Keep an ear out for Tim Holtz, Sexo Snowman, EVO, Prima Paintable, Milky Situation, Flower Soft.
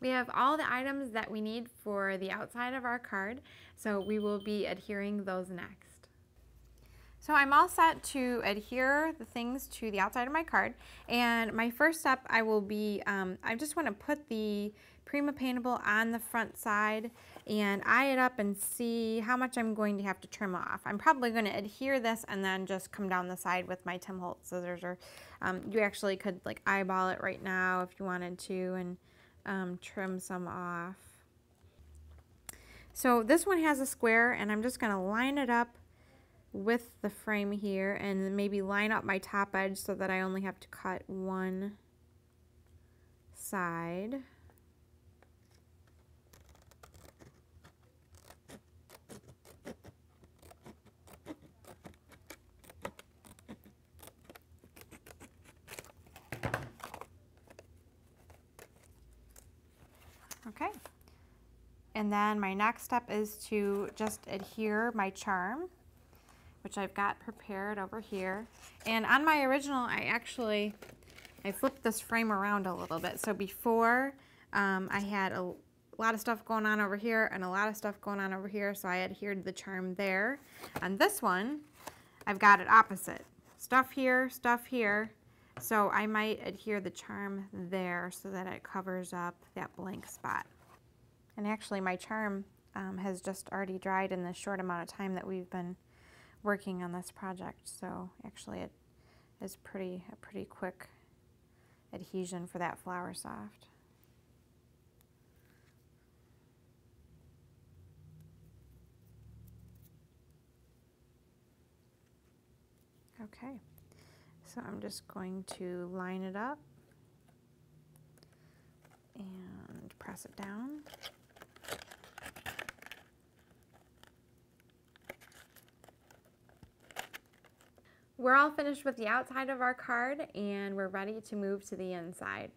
We have all the items that we need for the outside of our card, so we will be adhering those next. So I'm all set to adhere the things to the outside of my card, and my first step I will be, I just want to put the Prima Paintable on the front side and eye it up and see how much I'm going to have to trim off. I'm probably going to adhere this and then just come down the side with my Tim Holtz scissors, or you actually could like eyeball it right now if you wanted to and trim some off. So this one has a square, and I'm just going to line it up with the frame here and maybe line up my top edge so that I only have to cut one side. Okay, and then my next step is to just adhere my charm, which I've got prepared over here. And on my original, I flipped this frame around a little bit. So before, I had a lot of stuff going on over here and a lot of stuff going on over here, so I adhered the charm there. On this one, I've got it opposite. Stuff here, so I might adhere the charm there so that it covers up that blank spot. And actually my charm has just already dried in the short amount of time that we've been working on this project, so actually it is a pretty quick adhesion for that Flower Soft. Okay. So I'm just going to line it up and press it down. We're all finished with the outside of our card, and we're ready to move to the inside.